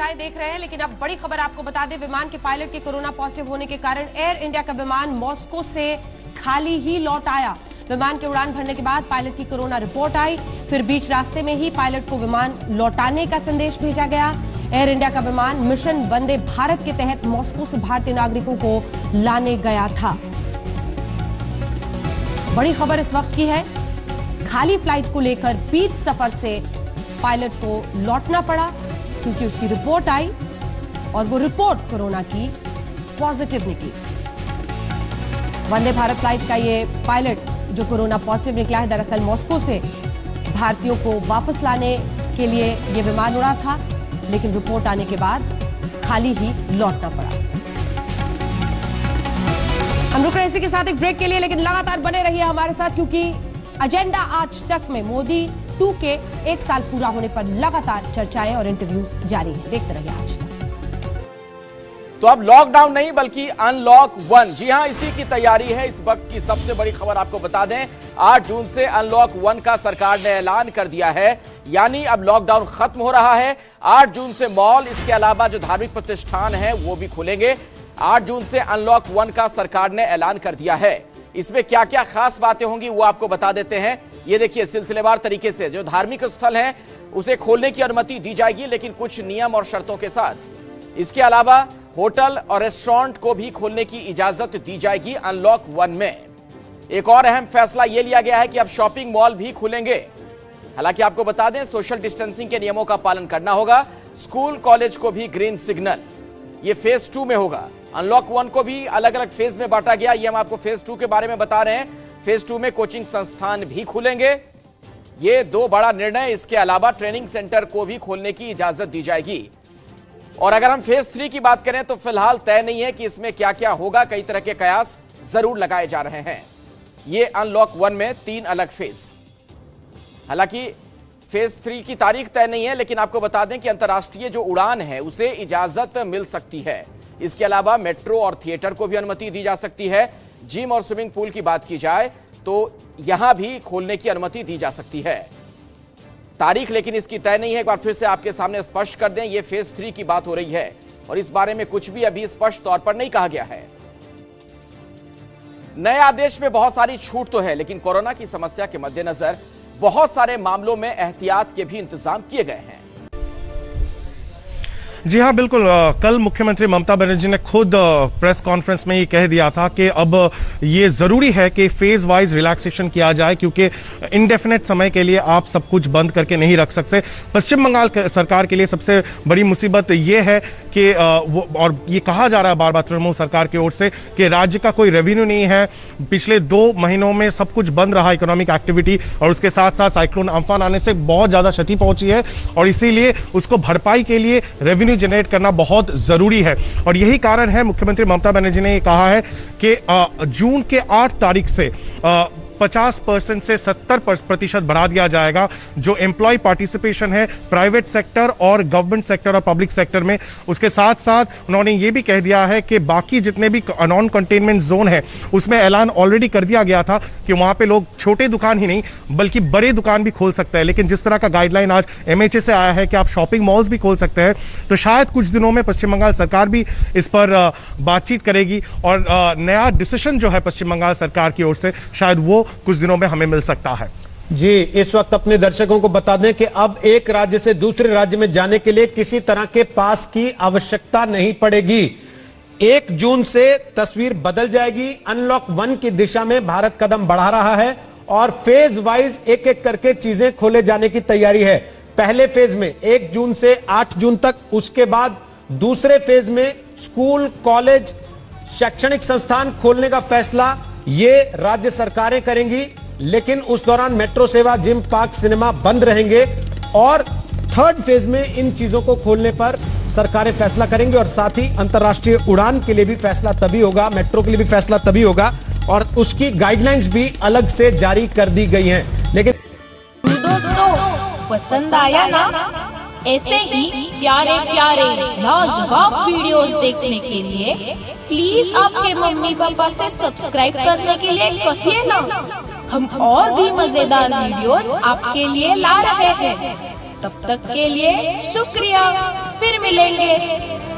चर्चाएं देख रहे हैं, लेकिन अब बड़ी खबर आपको बता दें, विमान के पायलट के कोरोना पॉजिटिव होने के कारण एयर इंडिया का विमान मॉस्को से खाली ही लौट आया। विमान के उड़ान भरने के बाद पायलट की कोरोना रिपोर्ट आई, फिर बीच रास्ते में ही पायलट को विमान लौटाने का संदेश भेजा गया। एयर इंडिया का विमान मिशन वंदे भारत के तहत मॉस्को से भारतीय नागरिकों को लाने गया था। बड़ी खबर इस वक्त की है, खाली फ्लाइट को लेकर बीच सफर से पायलट को लौटना पड़ा क्योंकि उसकी रिपोर्ट आई और वो रिपोर्ट कोरोना की पॉजिटिव निकली। वंदे भारत फ्लाइट का ये पायलट जो कोरोना पॉजिटिव निकला है, दरअसल मॉस्को से भारतीयों को वापस लाने के लिए ये विमान उड़ा था, लेकिन रिपोर्ट आने के बाद खाली ही लौटना पड़ा। हम रुक रहे इसी के साथ एक ब्रेक के लिए, लेकिन लगातार बने रहिए हमारे साथ क्योंकि एजेंडा आज तक में मोदी 2 के 1 साल पूरा होने पर लगातार चर्चाएं और इंटरव्यूज जारी है। देखते रहिए आज तक। तो अब लॉकडाउन नहीं बल्कि अनलॉक 1, जी हां, इसी की तैयारी है। इस वक्त की सबसे बड़ी खबर आपको बता दें, 8 जून से अनलॉक 1 का सरकार ने ऐलान कर दिया है, यानी अब लॉकडाउन खत्म हो रहा है। 8 जून से मॉल, इसके अलावा जो धार्मिक प्रतिष्ठान है वो भी खुलेंगे। 8 जून से अनलॉक 1 का सरकार ने ऐलान कर दिया है। इसमें क्या क्या खास बातें होंगी वो आपको बता देते हैं। ये देखिए, सिलसिलेवार तरीके से जो धार्मिक स्थल हैं उसे खोलने की अनुमति दी जाएगी, लेकिन कुछ नियम और शर्तों के साथ। इसके अलावा होटल और रेस्टोरेंट को भी खोलने की इजाजत दी जाएगी अनलॉक 1 में। एक और अहम फैसला यह लिया गया है कि अब शॉपिंग मॉल भी खुलेंगे। हालांकि आपको बता दें, सोशल डिस्टेंसिंग के नियमों का पालन करना होगा। स्कूल कॉलेज को भी ग्रीन सिग्नल, ये फेज 2 में होगा। अनलॉक 1 को भी अलग अलग फेज में बांटा गया, ये हम आपको फेज 2 के बारे में बता रहे हैं। फेज 2 में कोचिंग संस्थान भी खुलेंगे, ये 2 बड़ा निर्णय। इसके अलावा ट्रेनिंग सेंटर को भी खोलने की इजाजत दी जाएगी। और अगर हम फेज 3 की बात करें तो फिलहाल तय नहीं है कि इसमें क्या क्या होगा, कई तरह के कयास जरूर लगाए जा रहे हैं। ये अनलॉक 1 में 3 अलग फेज। हालांकि फेज 3 की तारीख तय नहीं है, लेकिन आपको बता दें कि अंतर्राष्ट्रीय जो उड़ान है उसे इजाजत मिल सकती है। इसके अलावा मेट्रो और थिएटर को भी अनुमति दी जा सकती है। जिम और स्विमिंग पूल की बात की जाए तो यहां भी खोलने की अनुमति दी जा सकती है। तारीख लेकिन इसकी तय नहीं है। एक बार फिर से आपके सामने स्पष्ट कर दें, यह फेज 3 की बात हो रही है और इस बारे में कुछ भी अभी स्पष्ट तौर पर नहीं कहा गया है। नए आदेश में बहुत सारी छूट तो है, लेकिन कोरोना की समस्या के मद्देनजर बहुत सारे मामलों में एहतियात के भी इंतजाम किए गए हैं। जी हाँ, बिल्कुल। कल मुख्यमंत्री ममता बनर्जी ने खुद प्रेस कॉन्फ्रेंस में ये कह दिया था कि अब ये ज़रूरी है कि फेज़ वाइज रिलैक्सेशन किया जाए, क्योंकि इंडेफिनेट समय के लिए आप सब कुछ बंद करके नहीं रख सकते। पश्चिम बंगाल सरकार के लिए सबसे बड़ी मुसीबत ये है कि और ये कहा जा रहा है बार बार तृणमूल सरकार की ओर से कि राज्य का कोई रेवेन्यू नहीं है। पिछले 2 महीनों में सब कुछ बंद रहा, इकोनॉमिक एक्टिविटी, और उसके साथ साथ साइक्लोन अम्फान आने से बहुत ज़्यादा क्षति पहुँची है, और इसीलिए उसको भरपाई के लिए रेवेन्यू जनरेट करना बहुत जरूरी है। और यही कारण है मुख्यमंत्री ममता बनर्जी ने कहा है कि जून के 8 तारीख से 50% से 70% बढ़ा दिया जाएगा जो एम्प्लॉय पार्टिसिपेशन है प्राइवेट सेक्टर और गवर्नमेंट सेक्टर और पब्लिक सेक्टर में। उसके साथ साथ उन्होंने ये भी कह दिया है कि बाकी जितने भी नॉन कंटेनमेंट जोन है उसमें ऐलान ऑलरेडी कर दिया गया था कि वहाँ पे लोग छोटे दुकान ही नहीं बल्कि बड़े दुकान भी खोल सकते हैं, लेकिन जिस तरह का गाइडलाइन आज MHA से आया है कि आप शॉपिंग मॉल्स भी खोल सकते हैं, तो शायद कुछ दिनों में पश्चिम बंगाल सरकार भी इस पर बातचीत करेगी और नया डिसीजन जो है पश्चिम बंगाल सरकार की ओर से शायद वो कुछ दिनों में हमें मिल सकता है। जी, इस वक्त अपने दर्शकों को बता दें कि अब एक राज्य से दूसरे राज्य में जाने के लिए किसी तरह के पास की आवश्यकता नहीं पड़ेगी। 1 जून से तस्वीर बदल जाएगी। अनलॉक 1 की दिशा में भारत कदम बढ़ा रहा है और फेज वाइज एक एक करके चीजें खोले जाने की तैयारी है। पहले फेज में 1 जून से 8 जून तक, उसके बाद दूसरे फेज में स्कूल कॉलेज शैक्षणिक संस्थान खोलने का फैसला ये राज्य सरकारें करेंगी, लेकिन उस दौरान मेट्रो सेवा, जिम, पार्क, सिनेमा बंद रहेंगे। और थर्ड फेज में इन चीजों को खोलने पर सरकारें फैसला करेंगी और साथ ही अंतर्राष्ट्रीय उड़ान के लिए भी फैसला तभी होगा, मेट्रो के लिए भी फैसला तभी होगा, और उसकी गाइडलाइंस भी अलग से जारी कर दी गई हैं। लेकिन दोस्तों, पसंद आया ना? ऐसे ही प्यारे प्यारे लाजवाब वीडियोस देखने के लिए प्लीज आपके मम्मी पापा से सब्सक्राइब करने के लिए कहिए ना। हम और भी मजेदार वीडियोस आपके लिए ला रहे हैं। तब तक के लिए शुक्रिया, फिर मिलेंगे।